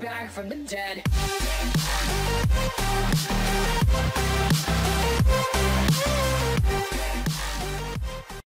Back from the dead.